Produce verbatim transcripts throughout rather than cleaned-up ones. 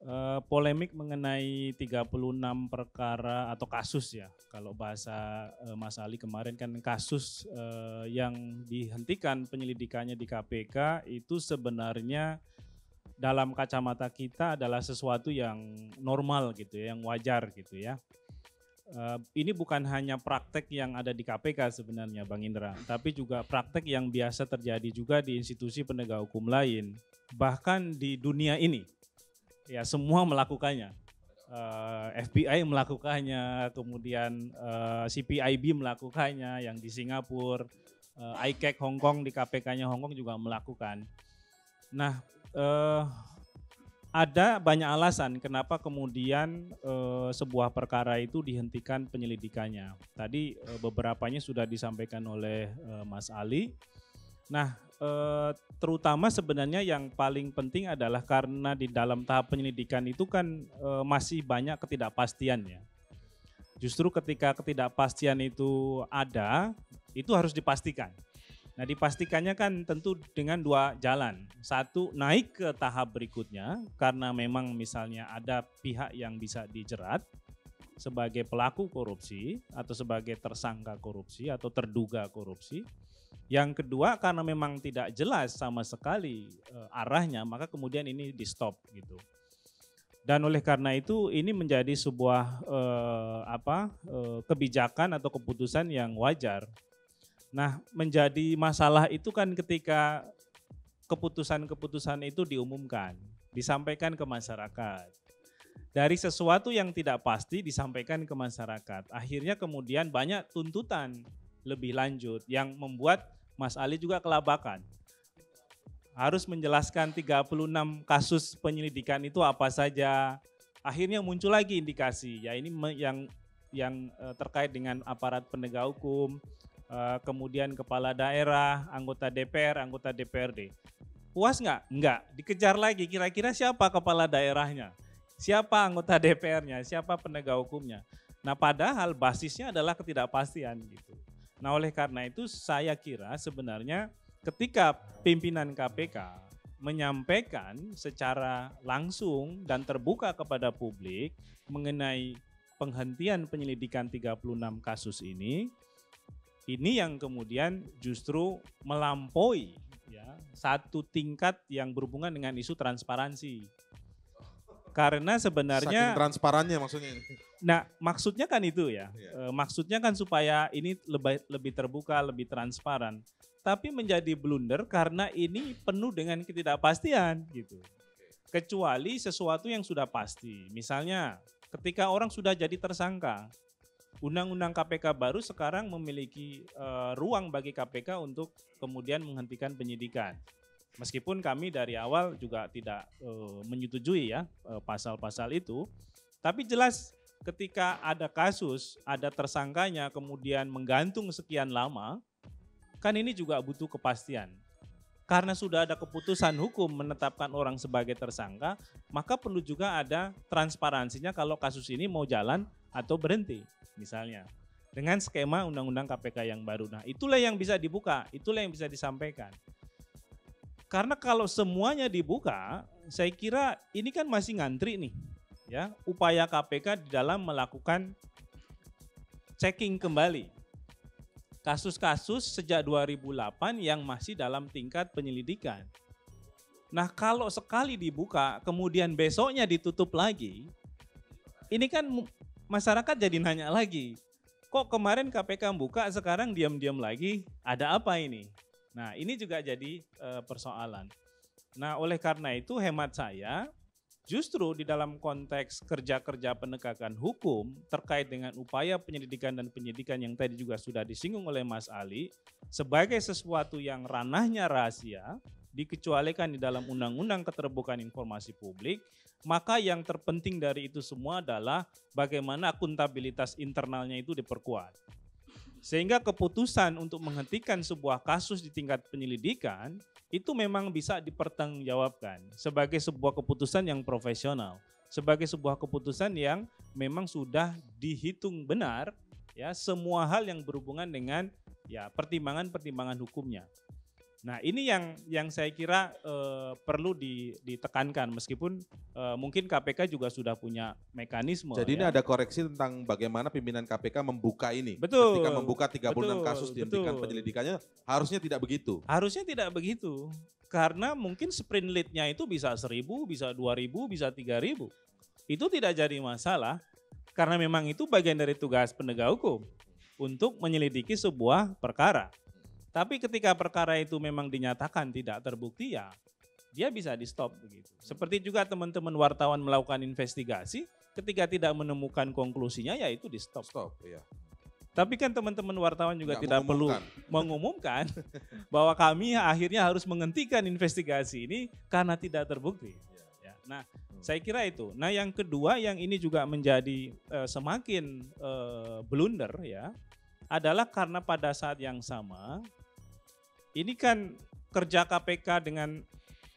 Uh, polemik mengenai tiga puluh enam perkara atau kasus ya, kalau bahasa uh, Mas Ali kemarin kan kasus uh, yang dihentikan penyelidikannya di K P K itu sebenarnya dalam kacamata kita adalah sesuatu yang normal gitu ya, yang wajar gitu ya. Uh, ini bukan hanya praktek yang ada di K P K sebenarnya Bang Indra, tapi juga praktek yang biasa terjadi juga di institusi penegak hukum lain, bahkan di dunia ini. Ya semua melakukannya, uh, F B I melakukannya, kemudian uh, C P I B melakukannya yang di Singapura, uh, I C A C Hong Kong di K P K-nya Hong Kong juga melakukan. Nah uh, ada banyak alasan kenapa kemudian uh, sebuah perkara itu dihentikan penyelidikannya. Tadi uh, beberapanya sudah disampaikan oleh uh, Mas Ali. Nah, eh, terutama sebenarnya yang paling penting adalah karena di dalam tahap penyelidikan itu kan eh, masih banyak ketidakpastiannya. Justru ketika ketidakpastian itu ada, itu harus dipastikan. Nah, dipastikannya kan tentu dengan dua jalan. Satu, naik ke tahap berikutnya karena memang misalnya ada pihak yang bisa dijerat sebagai pelaku korupsi atau sebagai tersangka korupsi atau terduga korupsi. Yang kedua karena memang tidak jelas sama sekali e, arahnya, maka kemudian ini di stop gitu. Dan oleh karena itu ini menjadi sebuah e, apa e, kebijakan atau keputusan yang wajar. Nah, menjadi masalah itu kan ketika keputusan-keputusan itu diumumkan, disampaikan ke masyarakat. Dari sesuatu yang tidak pasti disampaikan ke masyarakat, akhirnya kemudian banyak tuntutan lebih lanjut yang membuat Mas Ali juga kelabakan. Harus menjelaskan tiga puluh enam kasus penyelidikan itu apa saja. Akhirnya muncul lagi indikasi, ya ini yang yang terkait dengan aparat penegak hukum, kemudian kepala daerah, anggota D P R, anggota D P R D. Puas nggak? Nggak, dikejar lagi kira-kira siapa kepala daerahnya, siapa anggota D P R-nya, siapa penegak hukumnya. Nah, padahal basisnya adalah ketidakpastian gitu. Nah, oleh karena itu saya kira sebenarnya ketika pimpinan K P K menyampaikan secara langsung dan terbuka kepada publik mengenai penghentian penyelidikan tiga puluh enam kasus ini, ini yang kemudian justru melampaui ya, satu tingkat yang berhubungan dengan isu transparansi. Karena sebenarnya… Saking transparannya maksudnya. Nah, maksudnya kan itu ya. Yeah. E, maksudnya kan supaya ini lebih, lebih terbuka, lebih transparan. Tapi menjadi blunder karena ini penuh dengan ketidakpastian gitu. Kecuali sesuatu yang sudah pasti. Misalnya ketika orang sudah jadi tersangka, Undang-Undang K P K baru sekarang memiliki e, ruang bagi K P K untuk kemudian menghentikan penyidikan. Meskipun kami dari awal juga tidak e, menyetujui ya pasal-pasal itu, tapi jelas ketika ada kasus, ada tersangkanya kemudian menggantung sekian lama, kan ini juga butuh kepastian. Karena sudah ada keputusan hukum menetapkan orang sebagai tersangka, maka perlu juga ada transparansinya kalau kasus ini mau jalan atau berhenti misalnya. Dengan skema Undang-Undang K P K yang baru. Nah, itulah yang bisa dibuka, itulah yang bisa disampaikan. Karena kalau semuanya dibuka, saya kira ini kan masih ngantri nih, ya upaya K P K di dalam melakukan checking kembali kasus-kasus sejak dua ribu delapan yang masih dalam tingkat penyelidikan. Nah, kalau sekali dibuka, kemudian besoknya ditutup lagi, ini kan masyarakat jadi nanya lagi, kok kemarin K P K buka, sekarang diam-diam lagi, ada apa ini? Nah, ini juga jadi e, persoalan. Nah, oleh karena itu hemat saya justru di dalam konteks kerja-kerja penegakan hukum terkait dengan upaya penyelidikan dan penyidikan yang tadi juga sudah disinggung oleh Mas Ali, sebagai sesuatu yang ranahnya rahasia, dikecualikan di dalam Undang-Undang Keterbukaan Informasi Publik, maka yang terpenting dari itu semua adalah bagaimana akuntabilitas internalnya itu diperkuat. Sehingga keputusan untuk menghentikan sebuah kasus di tingkat penyelidikan itu memang bisa dipertanggungjawabkan sebagai sebuah keputusan yang profesional, sebagai sebuah keputusan yang memang sudah dihitung benar ya semua hal yang berhubungan dengan ya pertimbangan-pertimbangan hukumnya. Nah, ini yang yang saya kira eh, perlu di, ditekankan meskipun eh, mungkin K P K juga sudah punya mekanisme. Jadi ya. Ini ada koreksi tentang bagaimana pimpinan K P K membuka ini. Betul. Ketika membuka tiga puluh enam betul, kasus dihentikan betul. Penyelidikannya, harusnya tidak begitu. Harusnya tidak begitu. Karena mungkin sprint lead-nya itu bisa seribu, bisa dua ribu, bisa tiga ribu. Itu tidak jadi masalah karena memang itu bagian dari tugas penegak hukum untuk menyelidiki sebuah perkara. Tapi ketika perkara itu memang dinyatakan tidak terbukti, ya dia bisa di stop begitu. Seperti juga teman-teman wartawan melakukan investigasi, ketika tidak menemukan konklusinya ya itu di stop. Stop, iya. Tapi kan teman-teman wartawan juga nggak tidak mengumumkan. perlu mengumumkan bahwa kami akhirnya harus menghentikan investigasi ini karena tidak terbukti. Ya. Nah, hmm. saya kira itu. Nah, yang kedua yang ini juga menjadi uh, semakin uh, blunder ya, adalah karena pada saat yang sama ini kan kerja K P K dengan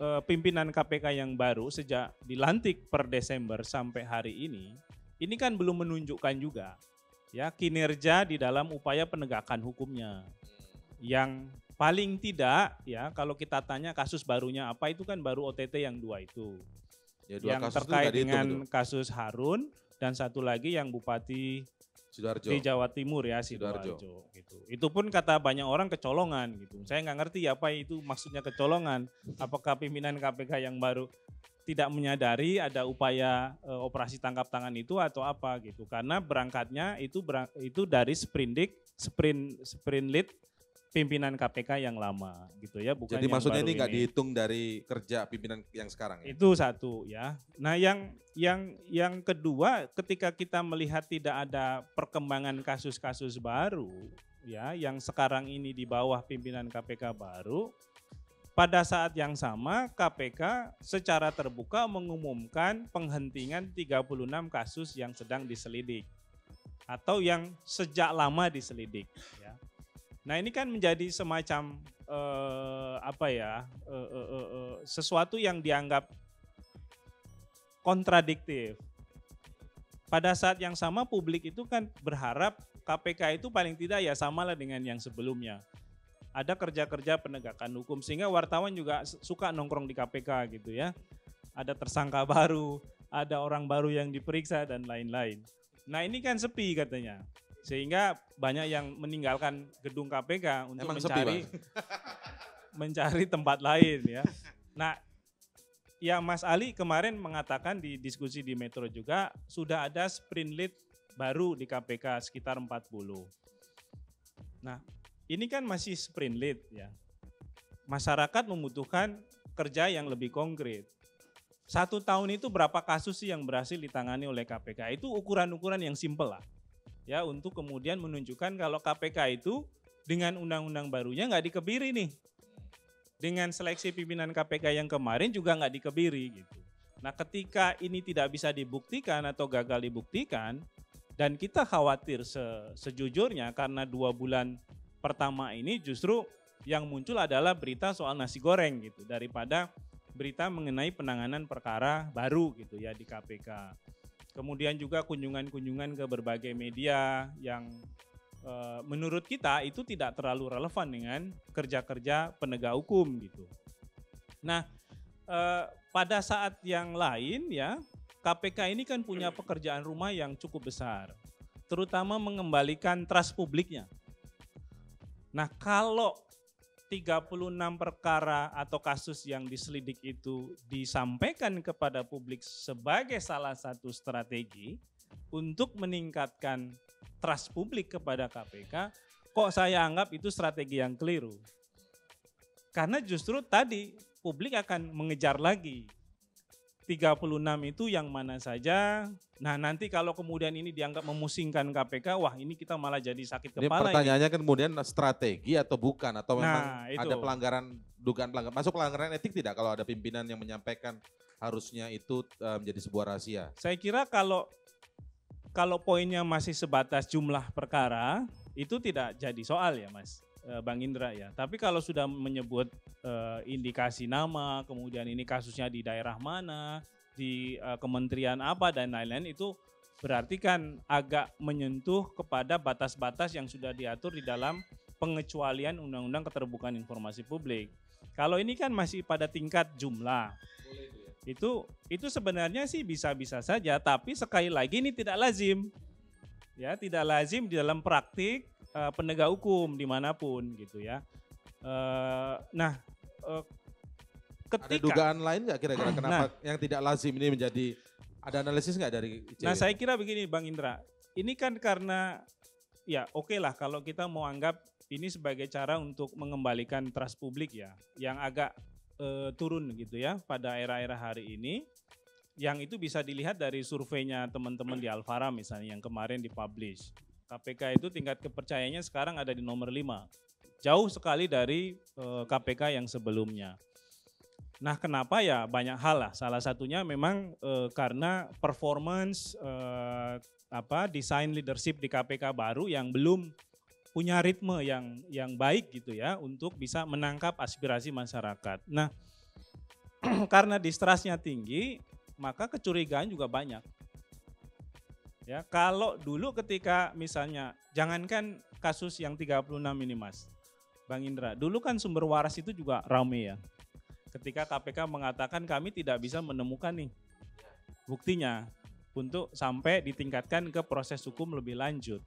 e, pimpinan K P K yang baru sejak dilantik per Desember sampai hari ini, ini kan belum menunjukkan juga ya kinerja di dalam upaya penegakan hukumnya. Yang paling tidak ya kalau kita tanya kasus barunya apa itu kan baru O T T yang dua itu. Ya, dua yang kasus terkait itu dengan itu. Kasus Harun dan satu lagi yang Bupati Sidoarjo. Di Jawa Timur ya Sidoarjo. Sidoarjo gitu. Itu pun kata banyak orang kecolongan gitu. Saya nggak ngerti apa itu maksudnya kecolongan. Apakah pimpinan K P K yang baru tidak menyadari ada upaya e, operasi tangkap tangan itu atau apa gitu? Karena berangkatnya itu berang, itu dari sprindik, sprint sprint lead pimpinan K P K yang lama gitu ya. Bukan Jadi yang maksudnya baru ini nggak dihitung dari kerja pimpinan yang sekarang ya? Itu satu ya. Nah yang yang yang kedua ketika kita melihat tidak ada perkembangan kasus-kasus baru ya yang sekarang ini di bawah pimpinan K P K baru, pada saat yang sama K P K secara terbuka mengumumkan penghentian tiga puluh enam kasus yang sedang diselidik atau yang sejak lama diselidik ya. Nah ini kan menjadi semacam eh, apa ya eh, eh, eh, sesuatu yang dianggap kontradiktif. Pada saat yang sama publik itu kan berharap K P K itu paling tidak ya samalah dengan yang sebelumnya. Ada kerja-kerja penegakan hukum sehingga wartawan juga suka nongkrong di K P K gitu ya. Ada tersangka baru, ada orang baru yang diperiksa dan lain-lain. Nah ini kan sepi katanya. Sehingga banyak yang meninggalkan gedung K P K untuk Emang mencari sepi, mencari tempat lain ya. Nah, ya Mas Ali kemarin mengatakan di diskusi di Metro juga sudah ada sprint lead baru di K P K sekitar empat puluh. Nah, ini kan masih sprint lead ya. Masyarakat membutuhkan kerja yang lebih konkret. Satu tahun itu berapa kasus sih yang berhasil ditangani oleh K P K? Itu ukuran-ukuran yang simpel lah. Ya untuk kemudian menunjukkan kalau K P K itu dengan undang-undang barunya nggak dikebiri nih. Dengan seleksi pimpinan K P K yang kemarin juga nggak dikebiri gitu. Nah ketika ini tidak bisa dibuktikan atau gagal dibuktikan dan kita khawatir se sejujurnya karena dua bulan pertama ini justru yang muncul adalah berita soal nasi goreng gitu daripada berita mengenai penanganan perkara baru gitu ya di K P K. Kemudian juga kunjungan-kunjungan ke berbagai media yang e, menurut kita itu tidak terlalu relevan dengan kerja-kerja penegak hukum gitu. Nah e, pada saat yang lain ya K P K ini kan punya pekerjaan rumah yang cukup besar. Terutama mengembalikan trust publiknya. Nah kalau tiga puluh enam perkara atau kasus yang diselidik itu disampaikan kepada publik sebagai salah satu strategi untuk meningkatkan trust publik kepada K P K, kok saya anggap itu strategi yang keliru. Karena justru tadi publik akan mengejar lagi tiga puluh enam itu yang mana saja. Nah nanti kalau kemudian ini dianggap memusingkan K P K, wah ini kita malah jadi sakit ini kepala. Pertanyaannya ini. Kan kemudian strategi atau bukan atau memang nah, ada pelanggaran, dugaan pelanggaran, masuk pelanggaran etik tidak kalau ada pimpinan yang menyampaikan harusnya itu uh, menjadi sebuah rahasia. Saya kira kalau kalau poinnya masih sebatas jumlah perkara itu tidak jadi soal ya Mas. Bang Indra ya, tapi kalau sudah menyebut uh, indikasi nama, kemudian ini kasusnya di daerah mana, di uh, kementerian apa dan lain-lain itu berarti kan agak menyentuh kepada batas-batas yang sudah diatur di dalam pengecualian Undang-Undang Keterbukaan Informasi Publik. Kalau ini kan masih pada tingkat jumlah. Boleh itu, ya? itu itu sebenarnya sih bisa-bisa saja, tapi sekali lagi ini tidak lazim. Ya, tidak lazim di dalam praktik uh, penegak hukum dimanapun gitu ya. Uh, nah, uh, ketika, ada dugaan lain nggak kira-kira kenapa nah, yang tidak lazim ini menjadi, ada analisis nggak dari I C W? Nah, saya kira begini Bang Indra, ini kan karena ya oke okay lah kalau kita mau anggap ini sebagai cara untuk mengembalikan trust publik ya, yang agak uh, turun gitu ya pada era-era hari ini. Yang itu bisa dilihat dari surveinya teman-teman di Alfara misalnya yang kemarin dipublish. K P K itu tingkat kepercayaannya sekarang ada di nomor lima. Jauh sekali dari eh, K P K yang sebelumnya. Nah kenapa ya, banyak hal lah. Salah satunya memang eh, karena performance, eh, apa, desain leadership di K P K baru yang belum punya ritme yang, yang baik gitu ya untuk bisa menangkap aspirasi masyarakat. Nah karena distrustnya tinggi, maka kecurigaan juga banyak. Ya, kalau dulu ketika misalnya, jangankan kasus yang tiga puluh enam ini Mas, Bang Indra, dulu kan sumber waras itu juga rame ya. Ketika K P K mengatakan kami tidak bisa menemukan nih buktinya untuk sampai ditingkatkan ke proses hukum lebih lanjut.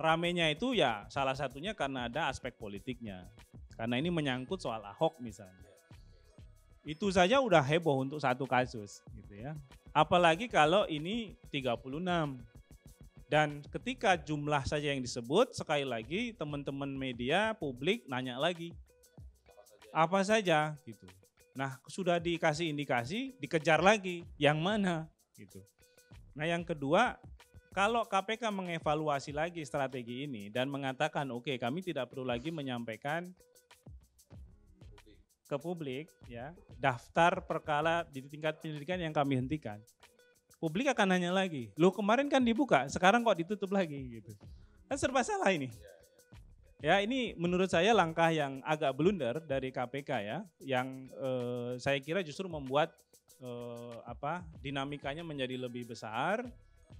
Ramenya itu ya salah satunya karena ada aspek politiknya. Karena ini menyangkut soal Ahok misalnya. Itu saja udah heboh untuk satu kasus gitu ya. Apalagi kalau ini tiga puluh enam. Dan ketika jumlah saja yang disebut, sekali lagi teman-teman media publik nanya lagi. Apa saja, apa saja gitu. Nah, sudah dikasih indikasi, dikejar lagi yang mana gitu. Nah, yang kedua, kalau K P K mengevaluasi lagi strategi ini dan mengatakan, "Oke, kami tidak perlu lagi menyampaikan ke publik ya daftar perkara di tingkat penyelidikan yang kami hentikan," publik akan nanya lagi, "Loh, kemarin kan dibuka, sekarang kok ditutup lagi?" gitu. Kan serba salah ini. Ya, ini menurut saya langkah yang agak blunder dari K P K ya, yang eh, saya kira justru membuat eh, apa dinamikanya menjadi lebih besar.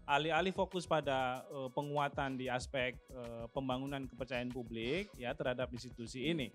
Alih-alih fokus pada eh, penguatan di aspek eh, pembangunan kepercayaan publik ya terhadap institusi ini,